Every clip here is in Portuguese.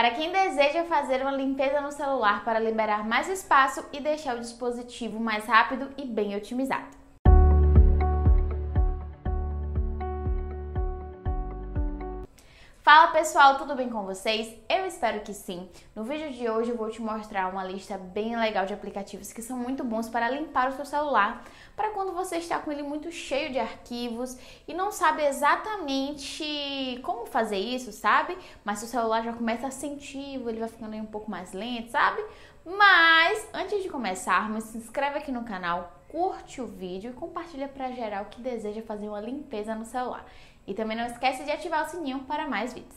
Para quem deseja fazer uma limpeza no celular para liberar mais espaço e deixar o dispositivo mais rápido e bem otimizado. Fala pessoal, tudo bem com vocês? Eu espero que sim! No vídeo de hoje eu vou te mostrar uma lista bem legal de aplicativos que são muito bons para limpar o seu celular, para quando você está com ele muito cheio de arquivos e não sabe exatamente como fazer isso, sabe? Mas seu celular já começa a sentir, ele vai ficando aí um pouco mais lento, sabe? Mas antes de começarmos, se inscreve aqui no canal, curte o vídeo e compartilha para geral que deseja fazer uma limpeza no celular. E também não esquece de ativar o sininho para mais vídeos.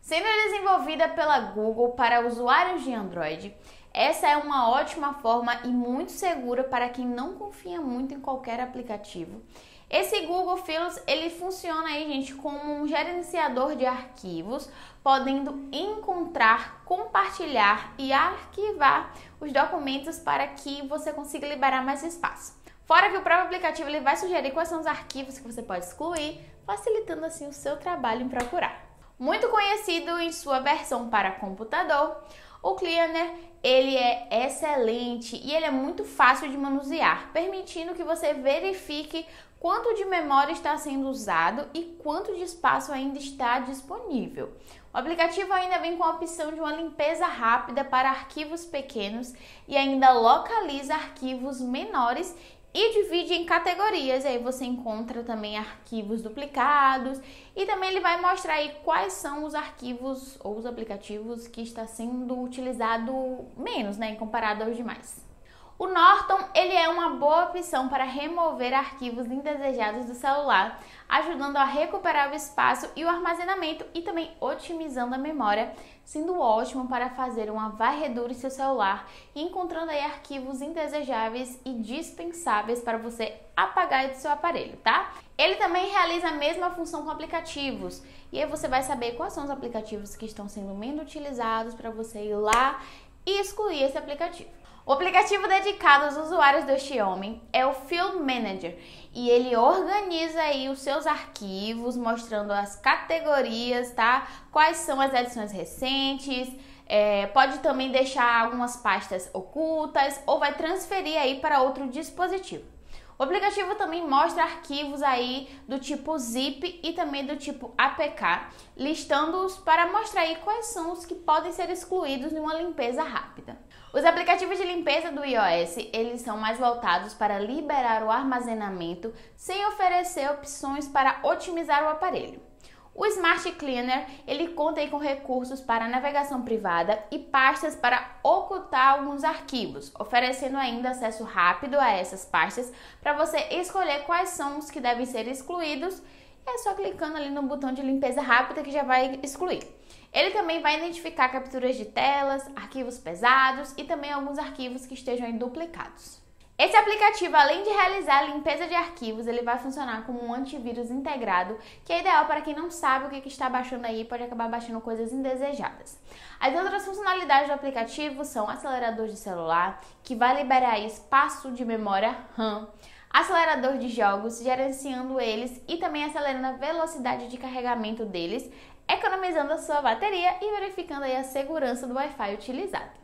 Sendo desenvolvida pela Google para usuários de Android, essa é uma ótima forma e muito segura para quem não confia muito em qualquer aplicativo. Esse Google Files, ele funciona aí, gente, como um gerenciador de arquivos, podendo encontrar, compartilhar e arquivar os documentos para que você consiga liberar mais espaço. Fora que o próprio aplicativo ele vai sugerir quais são os arquivos que você pode excluir, facilitando assim o seu trabalho em procurar. Muito conhecido em sua versão para computador, o Cleaner, ele é excelente e ele é muito fácil de manusear, permitindo que você verifique quanto de memória está sendo usado e quanto de espaço ainda está disponível. O aplicativo ainda vem com a opção de uma limpeza rápida para arquivos pequenos e ainda localiza arquivos menores e divide em categorias, aí você encontra também arquivos duplicados e também ele vai mostrar aí quais são os arquivos ou os aplicativos que está sendo utilizado menos, né, comparado aos demais. O Norton, ele é uma boa opção para remover arquivos indesejados do celular, ajudando a recuperar o espaço e o armazenamento e também otimizando a memória, sendo ótimo para fazer uma varredura em seu celular, encontrando aí arquivos indesejáveis e dispensáveis para você apagar do seu aparelho, tá? Ele também realiza a mesma função com aplicativos, e aí você vai saber quais são os aplicativos que estão sendo menos utilizados para você ir lá e excluir esse aplicativo. O aplicativo dedicado aos usuários do Xiaomi é o File Manager e ele organiza aí os seus arquivos, mostrando as categorias, tá? Quais são as edições recentes, pode também deixar algumas pastas ocultas ou vai transferir aí para outro dispositivo. O aplicativo também mostra arquivos aí do tipo zip e também do tipo APK, listando-os para mostrar aí quais são os que podem ser excluídos em uma limpeza rápida. Os aplicativos de limpeza do iOS, eles são mais voltados para liberar o armazenamento sem oferecer opções para otimizar o aparelho. O Smart Cleaner, ele conta aí com recursos para navegação privada e pastas para ocultar alguns arquivos, oferecendo ainda acesso rápido a essas pastas para você escolher quais são os que devem ser excluídos. É só clicando ali no botão de limpeza rápida que já vai excluir. Ele também vai identificar capturas de telas, arquivos pesados e também alguns arquivos que estejam duplicados. Esse aplicativo, além de realizar a limpeza de arquivos, ele vai funcionar como um antivírus integrado, que é ideal para quem não sabe o que está baixando aí e pode acabar baixando coisas indesejadas. As outras funcionalidades do aplicativo são acelerador de celular, que vai liberar espaço de memória RAM, acelerador de jogos, gerenciando eles e também acelerando a velocidade de carregamento deles, economizando a sua bateria e verificando aí a segurança do Wi-Fi utilizado.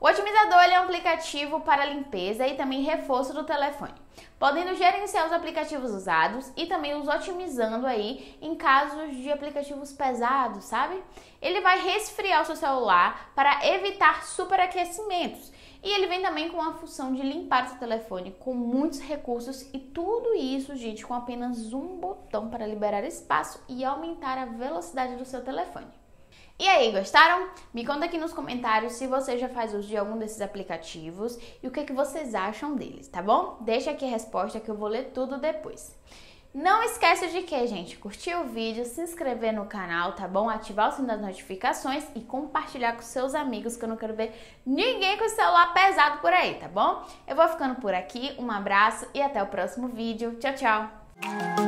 O Otimizador é um aplicativo para limpeza e também reforço do telefone, podendo gerenciar os aplicativos usados e também os otimizando aí em casos de aplicativos pesados, sabe? Ele vai resfriar o seu celular para evitar superaquecimentos e ele vem também com a função de limpar o seu telefone com muitos recursos e tudo isso, gente, com apenas um botão para liberar espaço e aumentar a velocidade do seu telefone. E aí, gostaram? Me conta aqui nos comentários se você já faz uso de algum desses aplicativos e o que vocês acham deles, tá bom? Deixa aqui a resposta que eu vou ler tudo depois. Não esquece de que, gente, curtir o vídeo, se inscrever no canal, tá bom? Ativar o sininho das notificações e compartilhar com seus amigos, que eu não quero ver ninguém com o celular pesado por aí, tá bom? Eu vou ficando por aqui, um abraço e até o próximo vídeo. Tchau, tchau!